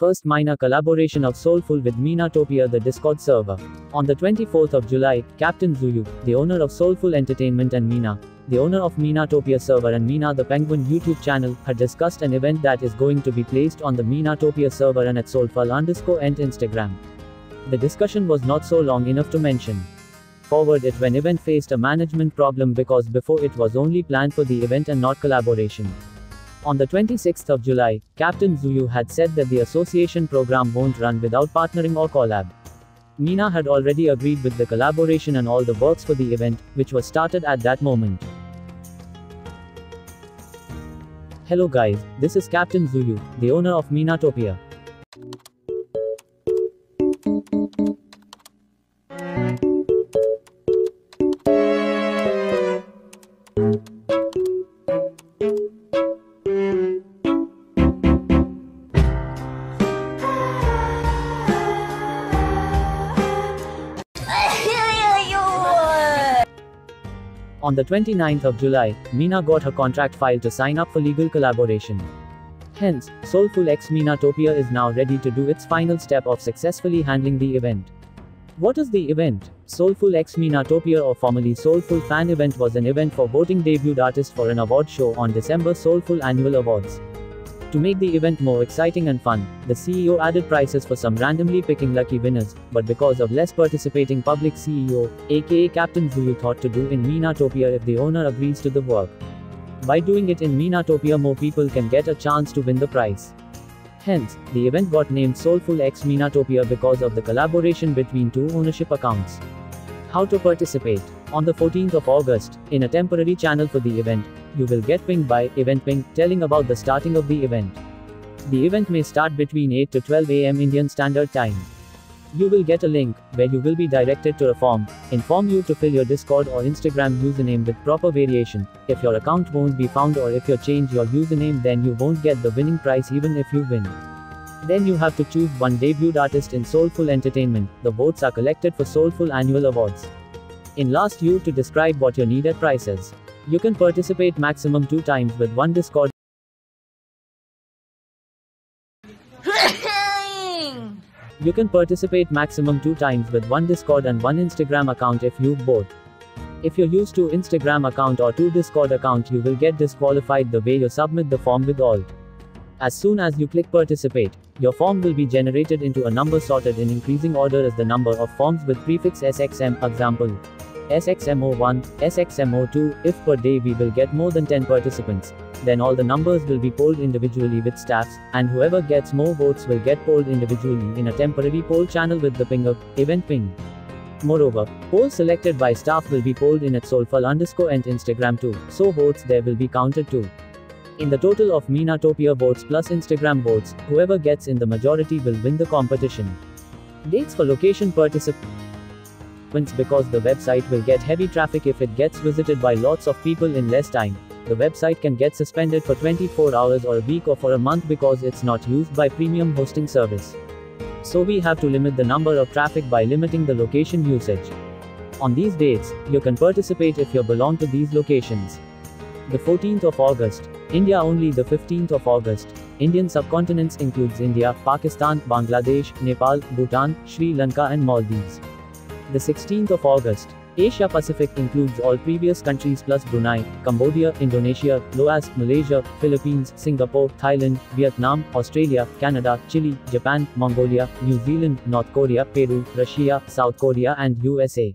first minor collaboration of Soulfull with Minatopia, the Discord server. On the 24th of July, Captain Zuyu, the owner of Soulfull Entertainment, and Mina, the owner of Minatopia server and Mina the Penguin YouTube channel, had discussed an event that is going to be placed on the Minatopia server and at Soulfull_Ent Instagram. The discussion was not so long enough to mention forward it when event faced a management problem because before it was only planned for the event and not collaboration. On the 26th of July, Captain Zuyu had said that the association program won't run without partnering or collab. Mina had already agreed with the collaboration and all the works for the event, which was started at that moment. Hello guys, this is Captain Zuyu, the owner of Minatopia. On the 29th of July, Mina got her contract filed to sign up for legal collaboration. Hence, Soulfull X Minatopia is now ready to do its final step of successfully handling the event. What is the event? Soulfull X Minatopia, or formerly Soulfull Fan Event, was an event for voting debuted artists for an award show on December Soulfull Annual Awards. To make the event more exciting and fun, the CEO added prizes for some randomly picking lucky winners, but because of less participating public, CEO, aka Captain Zuyu, thought to do in Minatopia if the owner agrees to the work. By doing it in Minatopia, more people can get a chance to win the prize. Hence, the event got named Soulfull X Minatopia because of the collaboration between two ownership accounts. How to participate? On the 14th of August, in a temporary channel for the event, you will get pinged by Event Ping telling about the starting of the event. The event may start between 8 to 12 am Indian Standard Time. You will get a link, where you will be directed to a form, inform you to fill your Discord or Instagram username with proper variation. If your account won't be found or if you change your username, then you won't get the winning prize even if you win. Then you have to choose one debuted artist in Soulfull Entertainment. The votes are collected for Soulfull Annual Awards. In last you to describe what your needed prices. You can participate maximum 2 times with one Discord. You can participate maximum 2 times with one Discord and one Instagram account if you both. If you use 2 Instagram account or 2 Discord account, you will get disqualified the way you submit the form with alt. As soon as you click participate, your form will be generated into a number sorted in increasing order as the number of forms with prefix SXM, example SXM01, SXM02, if per day we will get more than 10 participants, then all the numbers will be polled individually with staffs, and whoever gets more votes will get polled individually in a temporary poll channel with the ping of Event Ping. Moreover, polls selected by staff will be polled in at Soulfull_Ent Instagram too, so votes there will be counted too. In the total of Minatopia votes plus Instagram votes, whoever gets in the majority will win the competition. Dates for location participation. Because the website will get heavy traffic if it gets visited by lots of people in less time, the website can get suspended for 24 hours or a week or for a month because it's not used by premium hosting service. So we have to limit the number of traffic by limiting the location usage. On these dates, you can participate if you belong to these locations. The 14th of August, India only. The 15th of August, Indian subcontinents includes India, Pakistan, Bangladesh, Nepal, Bhutan, Sri Lanka and Maldives. The 16th of August, Asia Pacific includes all previous countries plus Brunei, Cambodia, Indonesia, Laos, Malaysia, Philippines, Singapore, Thailand, Vietnam, Australia, Canada, Chile, Japan, Mongolia, New Zealand, North Korea, Peru, Russia, South Korea and USA.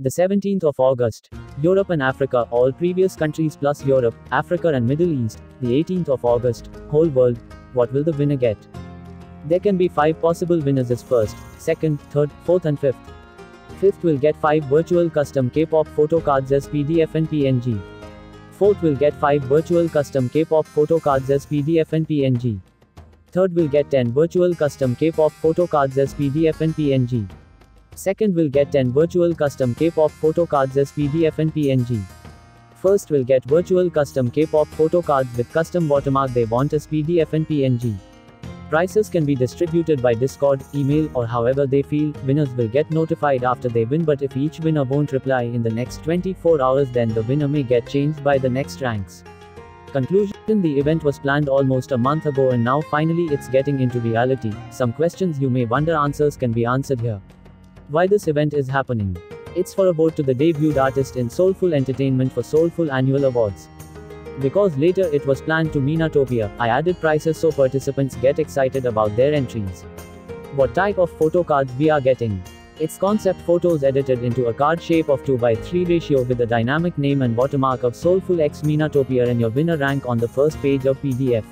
The 17th of August, Europe and Africa, all previous countries plus Europe, Africa and Middle East. The 18th of August, whole world. What will the winner get? There can be 5 possible winners as first, second, third, fourth and fifth. Fifth will get 5 virtual custom k-pop photo cards as PDF and PNG. Fourth will get 5 virtual custom k-pop photo cards as PDF and PNG. Third will get 10 virtual custom k-pop photo cards as PDF and PNG. Second will get 10 virtual custom k-pop photo cards as PDF and PNG. First will get virtual custom k-pop photo cards with custom watermark they want as PDF and PNG. Prices can be distributed by Discord, email, or however they feel. Winners will get notified after they win, but if each winner won't reply in the next 24 hours, then the winner may get changed by the next ranks. Conclusion: the event was planned almost a month ago and now finally it's getting into reality. Some questions you may wonder, answers can be answered here. Why this event is happening? It's for a vote to the debuted artist in Soulfull Entertainment for Soulfull Annual Awards. Because later it was planned to Minatopia, I added prices so participants get excited about their entries. What type of photo cards we are getting? It's concept photos edited into a card shape of 2:3 ratio with a dynamic name and watermark of Soulfull X Minatopia and your winner rank on the first page of PDF.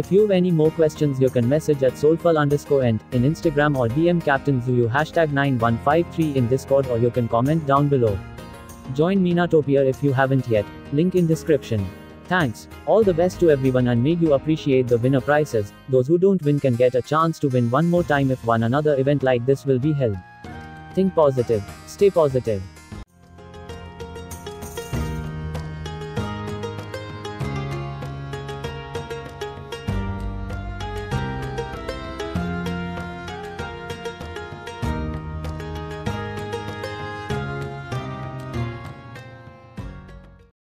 If you've any more questions you can message at soulfull_ent in Instagram or DM Captain Zuyu #9153 in Discord, or you can comment down below. Join Minatopia if you haven't yet, link in description. Thanks, all the best to everyone, and may you appreciate the winner prizes. Those who don't win can get a chance to win one more time if another event like this will be held. Think positive, stay positive.